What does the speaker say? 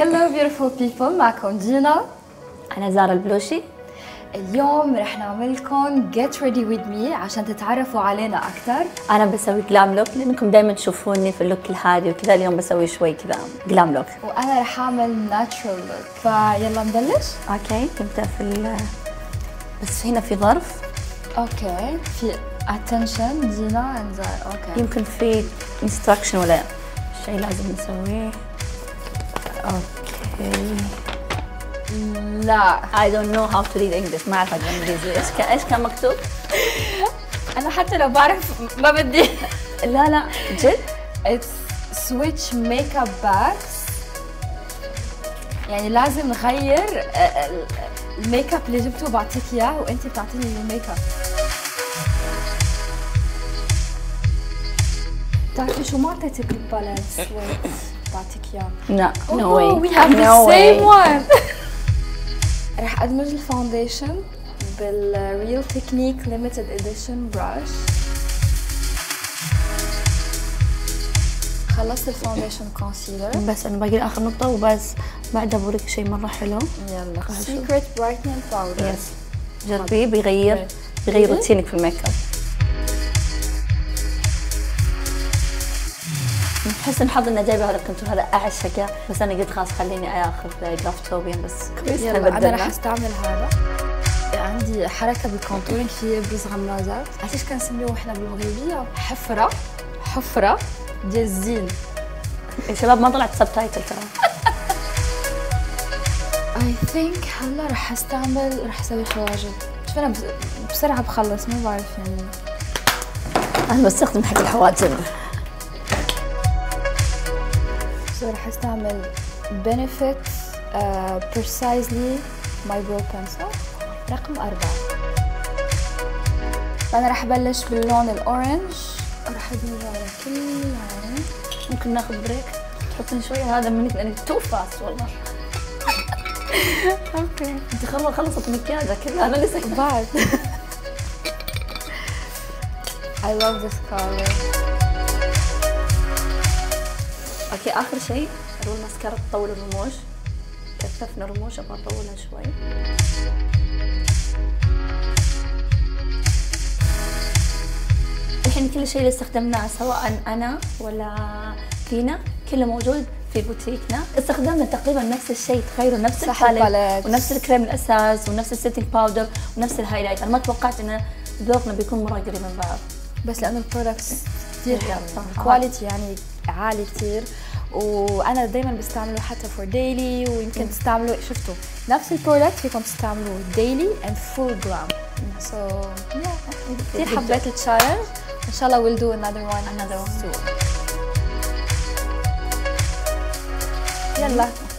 Hello beautiful people, معكم دينا. أنا زارا البلوشي. اليوم رح نعمل لكم Get Ready With Me عشان تتعرفوا علينا أكثر. أنا بسوي جلام لوك لأنكم دائما تشوفوني في اللوك الهادي وكذا، اليوم بسوي شوي كذا جلام لوك. وأنا رح أعمل ناتشرال لوك، فيلا نبلش. أوكي تبدأ في بس هنا في ظرف. أوكي في attention دينا and Zara. أوكي يمكن في instruction ولا شيء لازم نسويه؟ أوكي لا I don't know how to read English، ما أعرف أتكلم إنجليزي. إيش كان مكتوب؟ أنا حتى لو بعرف ما بدي. لا لا جد؟ It's switch makeup bags، يعني لازم نغير الميك اب اللي جبته وبعطيك إياه وأنت بتعطيني الميك اب. بتعرفي شو ما أعطيتك البالانس ويت بعطيك إياه؟ لا نو واي وي هاف ذا سيم وان. رح ادمج الفاونديشن بالريل تكنيك ليميتد اديشن براش. خلصت الفاونديشن كونسيلر، بس انا باقي اخر نقطه وبس، بعدها بوريك شيء مره حلو. يلا سيكريت برايتنينج باودر، يس جربيه بيغير روتينك في الميك اب. نحس الحظ اني جايبه هذا الكونتور، هذا اعشقه، بس انا قلت خلاص خليني اخذ جراف توبين بس كويس. انا راح استعمل هذا. عندي حركه بالكونتورينج في بلوز غمازات، عرفتي ايش كنسميوه احنا بالمغربيه؟ حفره ديال الزين. يا شباب ما طلعت سب تايتل ترى. اي ثينك هلا راح استعمل، راح اسوي خواجب. شوف انا بسرعه بخلص، ما بعرف يعني انا بستخدم حق الحواجب. راح استعمل Benefit Precisely My Brow Pencil رقم 4. فأنا راح أبلش باللون الأورنج، راح أدمجه على كل العين. ممكن ناخذ بريك تحطين شوية هذا منك لأنك تو فاست والله. أوكي أنت خلصت مكياجها كلها، أنا لسه بعد. I love this color. اوكي اخر شيء رول ماسكارا، تطول الرموش. كثفنا رموش، ابغى اطولها شوي. الحين كل شيء اللي استخدمناه سواء انا ولا دينا كله موجود في بوتيكنا. استخدمنا تقريبا نفس الشيء، تخيلوا نفس الباليت ونفس الكريم الاساس ونفس السيتنج باودر ونفس الهايلايتر. ما توقعت ان ذوقنا بيكون مره قريب من بعض، بس لانه البرودكتس كثير حلوه، كواليتي يعني عالي كثير، وانا دائما بستعمله حتى فور ديلي، ويمكن تستعملوا شفتوا نفس البرودكت فيكم تستعملوه ديلي اند فول جرام. سو يا كثير حبيت التشالنج، ان شاء الله ويل دو انذر وان سون. يلا